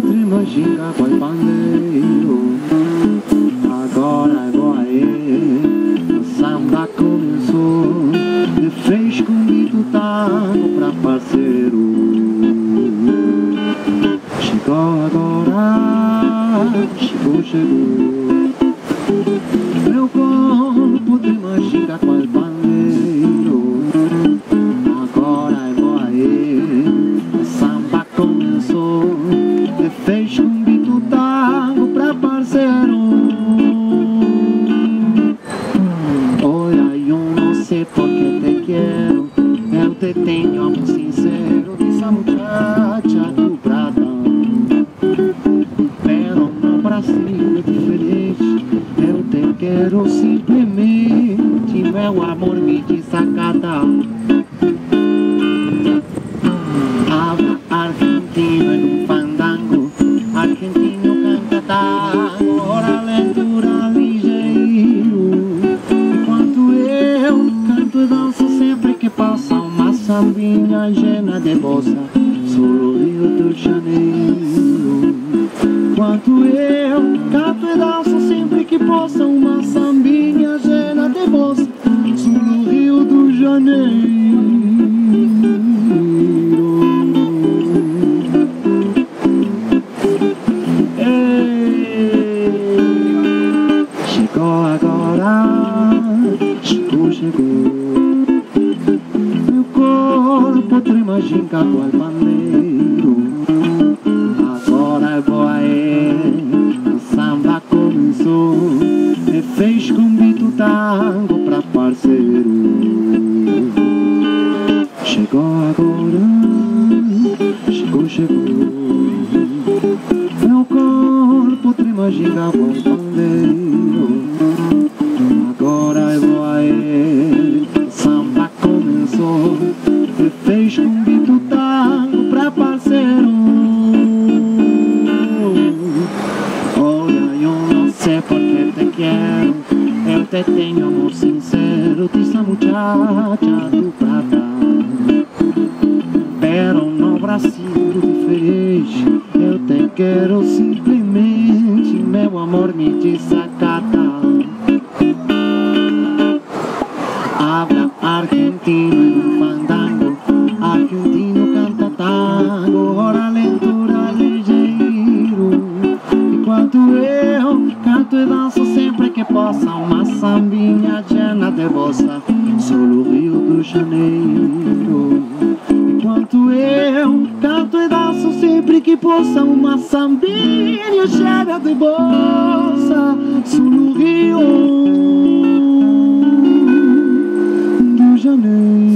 tremă și capul pandeiro. Agora é, samba começou, de fez com bitucado pra parceiro. Chegou agora, chegou. Meu corpo tremă și capul pandeiro. Agora é, samba começou, de fez com bitucado pra parceiro. Porque te quiero, eu te tenho amor sincero. Essa muchacha do Pradão, pero no Brasil é diferente. Eu te quero simplesmente, meu amor me desacata. A Argentina é um fandango, argentino canta tango, ora lentura ligeiro. Danço sempre que passa uma sambinha llena de bossa, solo Rio de Janeiro. Quanto eu canto e danço sempre que possa uma sambinha llena de bossa, solo Rio de Janeiro. Ei, chegou agora, chegou. Trema ginga com o pandeiro. Agora é boa, é. O samba começou, e fez com bito tango pra parceiro. Chegou agora, chegou. Meu corpo trema ginga com o pandeiro. Agora é boa, é. O samba começou, e fez com bito tango pra parceiro. Olha, eu não sei porque te quero, eu te tenho amor sincero, dessa muchacha do Prata. Pero no Brasil diferente, eu te quero simplesmente, meu amor me desacata. Habla argentino e fandango, argentino canta tango, ora lentura ligeiro. Enquanto eu canto e danço sempre que possa uma sambinha llena de bossa, solo Rio de Janeiro. Enquanto eu canto e danço sempre que possa uma sambinha llena de bossa, solo Rio de Janeiro.